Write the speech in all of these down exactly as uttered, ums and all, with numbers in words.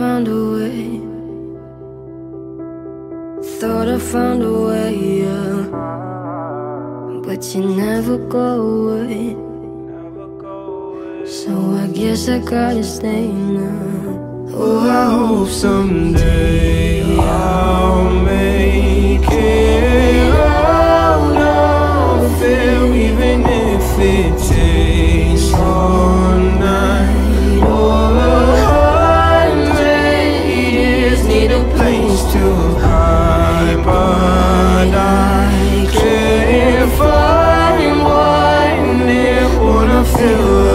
found a way. Thought I found a way, yeah. But you never go away. So I guess I gotta stay now. Oh, I hope someday I'll make it out of there, even if it takes all night. All I made is need a place to hide, but I can't find one that wanna feel.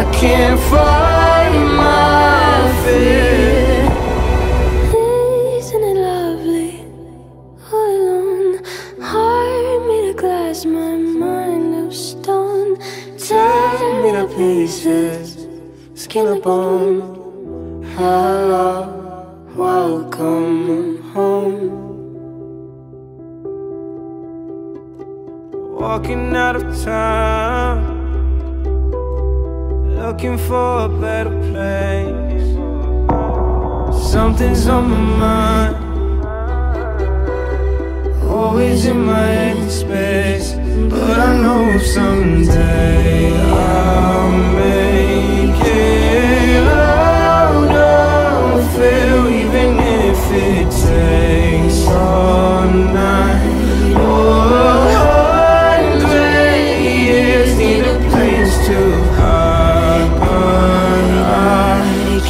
I can't find my fear. Isn't it lovely? All alone, heart made of glass, my mind of stone. Tear me to pieces, skin to bone. Hello, welcome home. Walking out of time, looking for a better place. Something's on my mind, always in my head space. But I know someday I'll make it out of fear, even if it takes all night. Oh, a hundred years need a place to hide.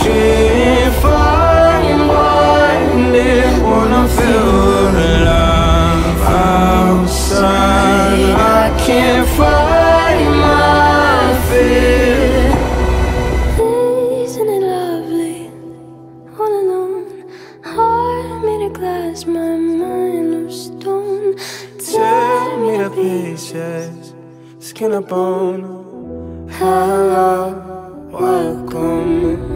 Can't find one that wanna feel alive outside. I can't find my fear. Isn't it lovely? All alone, heart made of glass, my mind of stone. Tear me to pieces, skin to bone. Hello, welcome.